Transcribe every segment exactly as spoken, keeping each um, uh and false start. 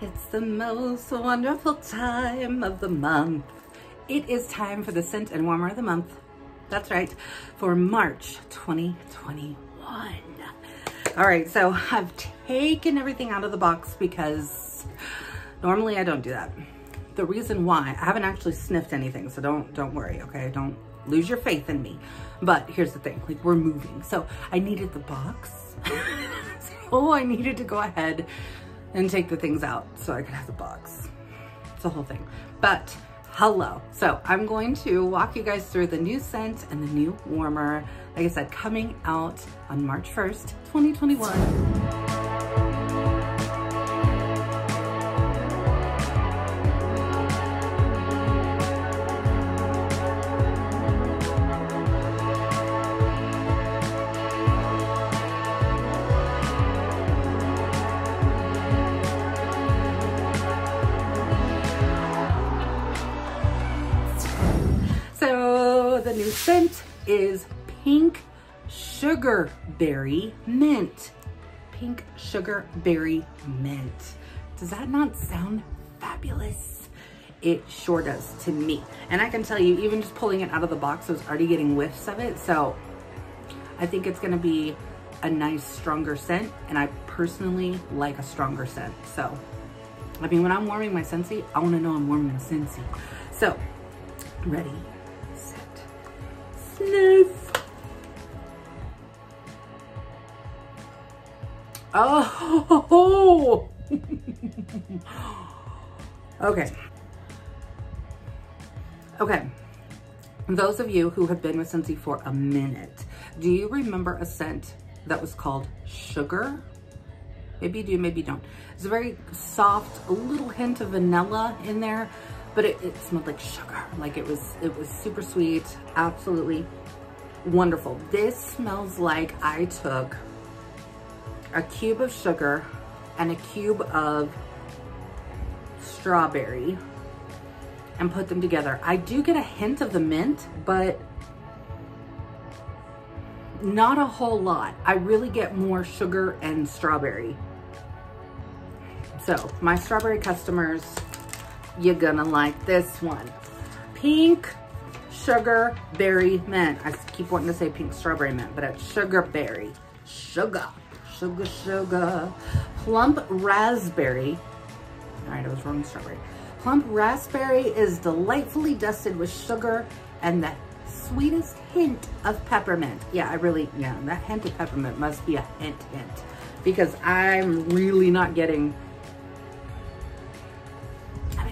It's the most wonderful time of the month. It is time for the scent and warmer of the month. That's right, for March twenty twenty-one. All right, so I've taken everything out of the box because normally I don't do that. The reason why, I haven't actually sniffed anything, so don't don't worry, okay? Don't lose your faith in me. But here's the thing, like, we're moving. So I needed the box. So I needed to go ahead and take the things out so I could have the box. It's the whole thing. But hello. So I'm going to walk you guys through the new scent and the new warmer. Like I said, coming out on March first, twenty twenty-one. The new scent is Pink Sugarberry Mint. Pink Sugarberry Mint. Does that not sound fabulous? It sure does to me. And I can tell you, even just pulling it out of the box, I was already getting whiffs of it. So I think it's going to be a nice, stronger scent. And I personally like a stronger scent. So, I mean, when I'm warming my Scentsy, I want to know I'm warming a Scentsy. So, ready? Sniff. Oh. Okay. Okay. Those of you who have been with Scentsy for a minute, do you remember a scent that was called Sugar? Maybe you do, maybe you don't. It's a very soft, a little hint of vanilla in there. But it, it smelled like sugar, like it was, it was super sweet, absolutely wonderful. This smells like I took a cube of sugar and a cube of strawberry and put them together. I do get a hint of the mint, but not a whole lot. I really get more sugar and strawberry. So my strawberry customers, you're gonna like this one. Pink Sugarberry Mint. I keep wanting to say pink strawberry mint, but it's sugarberry. Sugar, sugar, sugar. Plump raspberry. All right, I was wrong, strawberry. Plump raspberry is delightfully dusted with sugar and the sweetest hint of peppermint. Yeah, I really, yeah, that hint of peppermint must be a hint, hint, because I'm really not getting.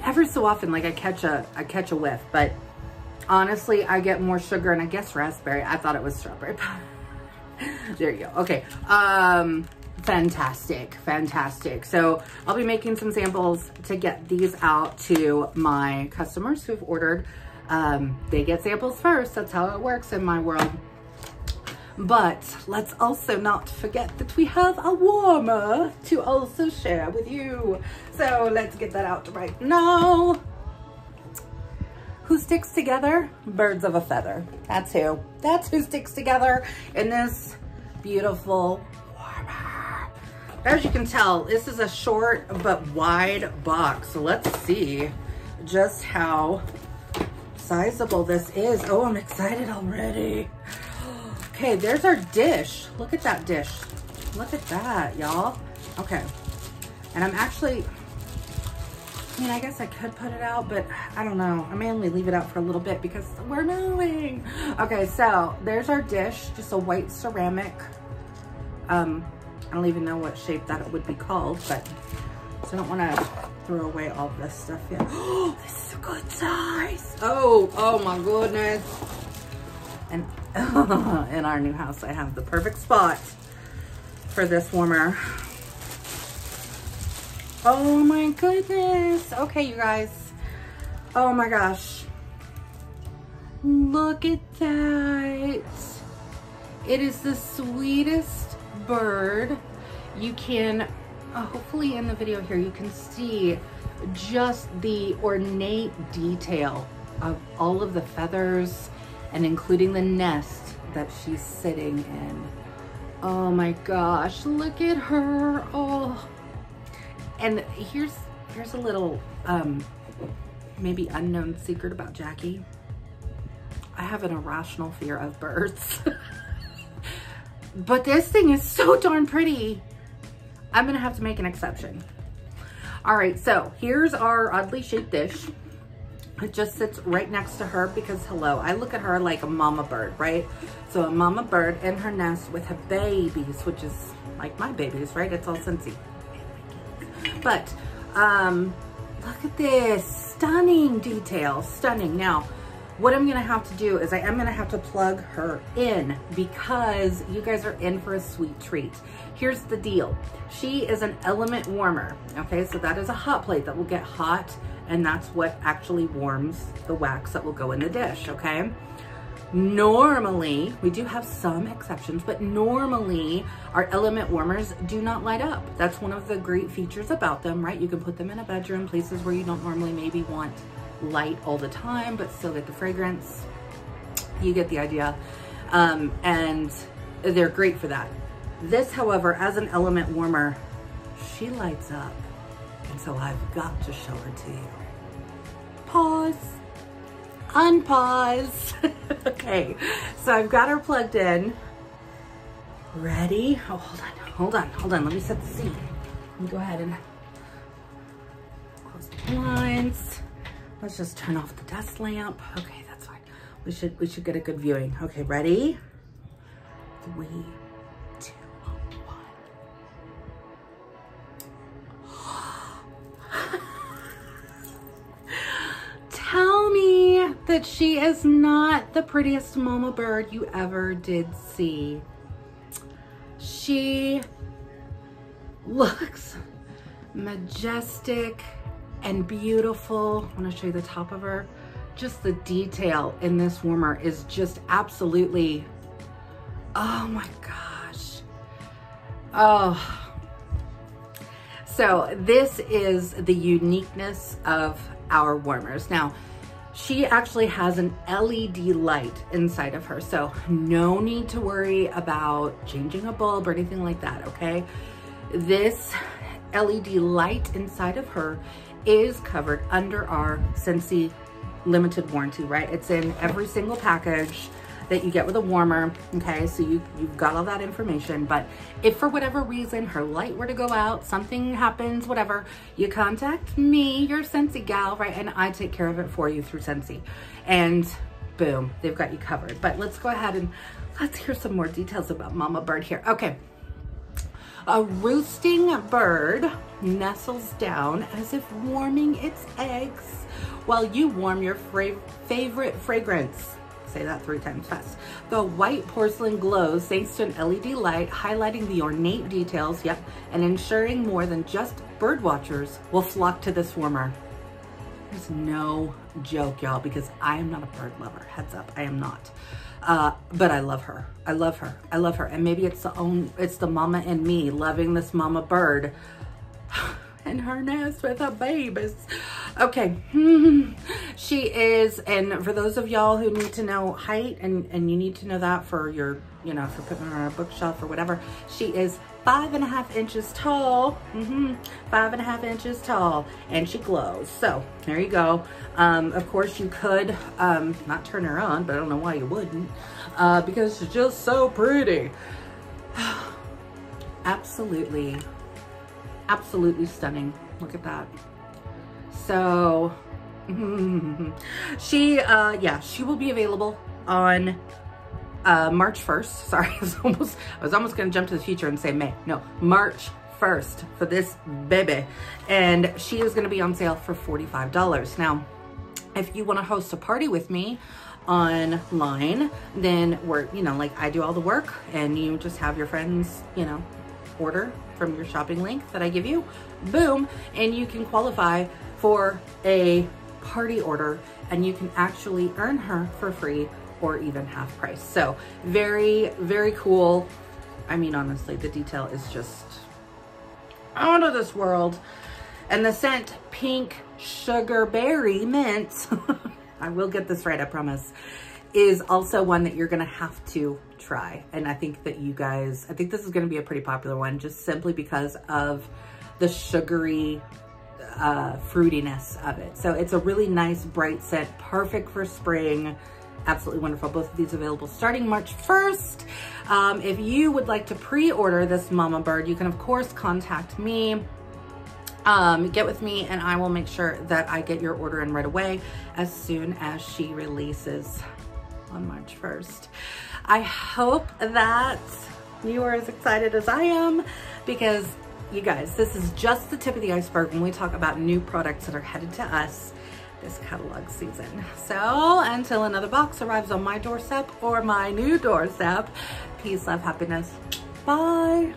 Every so often, like I catch a, I catch a whiff, but honestly, I get more sugar and I guess raspberry. I thought it was strawberry. There you go. Okay. Um, fantastic. Fantastic. So I'll be making some samples to get these out to my customers who've ordered. Um, they get samples first. That's how it works in my world. But let's also not forget that we have a warmer to also share with you. So let's get that out right now. Who sticks together? Birds of a Feather. That's who. That's who sticks together in this beautiful warmer. As you can tell, this is a short but wide box. So let's see just how sizable this is. Oh, I'm excited already. Okay, there's our dish. Look at that dish. Look at that, y'all. Okay. And I'm actually, I mean, I guess I could put it out, but I don't know. I may only leave it out for a little bit because we're moving. Okay, so there's our dish, just a white ceramic. Um, I don't even know what shape that it would be called, but so I don't want to throw away all this stuff yet. Oh, this is a good size. Oh, oh my goodness. And in our new house, I have the perfect spot for this warmer. Oh my goodness. Okay, you guys. Oh my gosh. Look at that. It is the sweetest bird. You can, hopefully in the video here, you can see just the ornate detail of all of the feathers and including the nest that she's sitting in. Oh my gosh, look at her. Oh, and here's Here's a little um, maybe unknown secret about Jackie. I have an irrational fear of birds. But this thing is so darn pretty. I'm gonna have to make an exception. All right, so here's our oddly shaped dish. It just sits right next to her because, hello, I look at her like a mama bird, right? So a mama bird in her nest with her babies, which is like my babies, right? It's all Scentsy. But um, look at this, stunning detail, stunning. Now, what I'm gonna have to do is I am gonna have to plug her in because you guys are in for a sweet treat. Here's the deal. She is an element warmer, okay? So that is a hot plate that will get hot, and that's what actually warms the wax that will go in the dish, okay? Normally, we do have some exceptions, but normally our element warmers do not light up. That's one of the great features about them, right? You can put them in a bedroom, places where you don't normally maybe want light all the time, but still get the fragrance. You get the idea. Um, and they're great for that. This, however, as an element warmer, she lights up. And so I've got to show her to you. Pause, unpause. Okay, so I've got her plugged in. Ready? Oh, hold on, hold on, hold on. Let me set the scene. Let me go ahead and close the blinds. Let's just turn off the desk lamp. Okay, that's fine. We should we should get a good viewing. Okay, ready? Three, two, one. Tell me that she is not the prettiest mama bird you ever did see. She looks majestic and beautiful. I want to show you the top of her. Just the detail in this warmer is just absolutely, oh my gosh. Oh. So this is the uniqueness of our warmers. Now, she actually has an L E D light inside of her, so no need to worry about changing a bulb or anything like that, okay? This L E D light inside of her is covered under our Scentsy limited warranty, right? It's in every single package that you get with a warmer, okay? So you, you've got all that information, but if for whatever reason her light were to go out, something happens, whatever, you contact me, your Scentsy gal, right? And I take care of it for you through Scentsy. And boom, they've got you covered. But let's go ahead and let's hear some more details about Mama Bird here. Okay. A roosting bird nestles down as if warming its eggs while you warm your favorite fragrance. Say that three times fast. The white porcelain glows thanks to an L E D light, highlighting the ornate details, yep, and ensuring more than just bird watchers will flock to this warmer. There's no joke, y'all, because I am not a bird lover. Heads up, I am not. Uh, but I love her. I love her. I love her. And maybe it's the own, it's the mama in me loving this mama bird in her nest with her babies. Okay. She is, and for those of y'all who need to know height, and, and you need to know that for your, you know, for putting her on a bookshelf or whatever, she is five and a half inches tall. Mm-hmm. Five and a half inches tall, and she glows. So there you go. Um, of course you could um, not turn her on, but I don't know why you wouldn't, uh, because she's just so pretty. Absolutely, absolutely stunning. Look at that. So she, uh, yeah, she will be available on uh, March first. Sorry, I was almost, I was almost going to jump to the future and say May. No, March first for this baby. And she is going to be on sale for forty-five dollars. Now, if you want to host a party with me online, then we're, you know, like I do all the work and you just have your friends, you know, order from your shopping link that I give you, boom, and you can qualify for a party order, and you can actually earn her for free or even half price. So very, very cool. I mean, honestly, the detail is just out of this world. And the scent, Pink Sugarberry Mint, I will get this right, I promise, is also one that you're gonna have to try. And I think that you guys, I think this is gonna be a pretty popular one just simply because of the sugary uh, fruitiness of it. So it's a really nice bright scent, perfect for spring. Absolutely wonderful. Both of these available starting March first. Um, if you would like to pre-order this Mama Bird, you can of course contact me. Um, get with me and I will make sure that I get your order in right away as soon as she releases on March first. I hope that you are as excited as I am, because you guys, this is just the tip of the iceberg when we talk about new products that are headed to us this catalog season. So until another box arrives on my doorstep or my new doorstep, peace, love, happiness. Bye.